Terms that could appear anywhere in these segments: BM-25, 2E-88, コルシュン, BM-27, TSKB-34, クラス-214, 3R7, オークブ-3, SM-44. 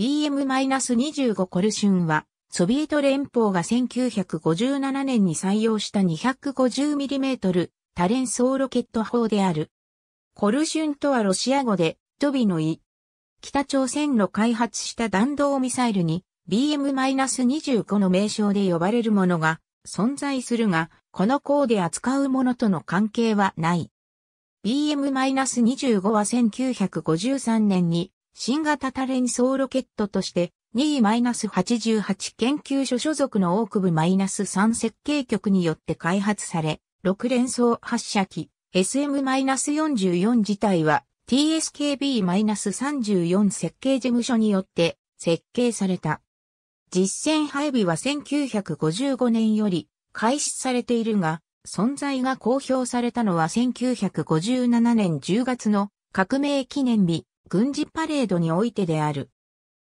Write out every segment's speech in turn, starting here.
BM-25 コルシュンは、ソビエト連邦が1957年に採用した 250mm 多連装ロケット砲である。コルシュンとはロシア語で、飛びの意。北朝鮮の開発した弾道ミサイルに BM-25 の名称で呼ばれるものが存在するが、この項で扱うものとの関係はない。BM-25 は1953年に新型多連装ロケットとして2E-88 研究所所属のオークブ-3設計局によって開発され、6連装発射機 SM-44 自体はTSKB-34 設計事務所によって設計された。実戦配備は1955年より開始されているが、存在が公表されたのは1957年10月の革命記念日軍事パレードにおいてである。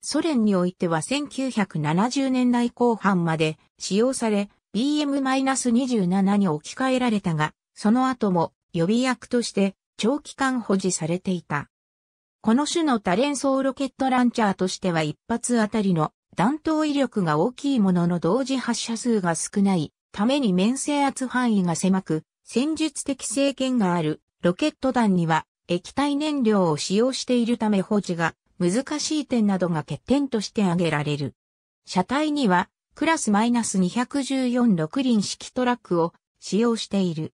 ソ連においては1970年代後半まで使用され、BM-27 に置き換えられたが、その後も予備役として、長期間保持されていた。この種の多連装ロケットランチャーとしては一発あたりの弾頭威力が大きいものの同時発射数が少ないために面制圧範囲が狭く戦術的制限があるロケット弾には液体燃料を使用しているため保持が難しい点などが欠点として挙げられる。車体にはクラス-214 6輪式トラックを使用している。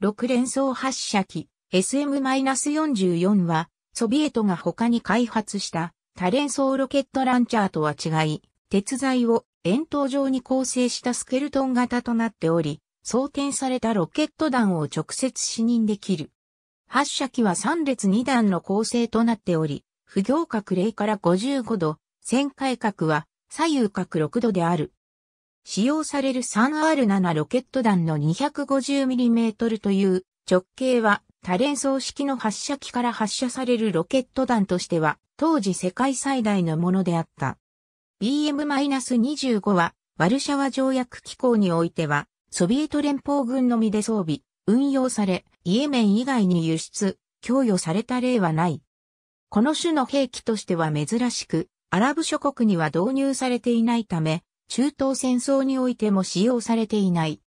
6連装発射機。SM-44 は、ソビエトが他に開発した多連装ロケットランチャーとは違い、鉄材を円筒状に構成したスケルトン型となっており、装填されたロケット弾を直接視認できる。発射機は3列2段の構成となっており、不行角0から55度、旋回角は左右角6度である。使用される 3R7 ロケット弾の 250mm という直径は、多連装式の発射機から発射されるロケット弾としては当時世界最大のものであった。BM-25 はワルシャワ条約機構においてはソビエト連邦軍のみで装備、運用され、イエメン以外に輸出、供与された例はない。この種の兵器としては珍しく、アラブ諸国には導入されていないため、中東戦争においても使用されていない。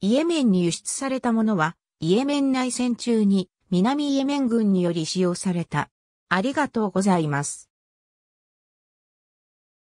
イエメンに輸出されたものは、イエメン内戦中に南イエメン軍により使用された。ありがとうございます。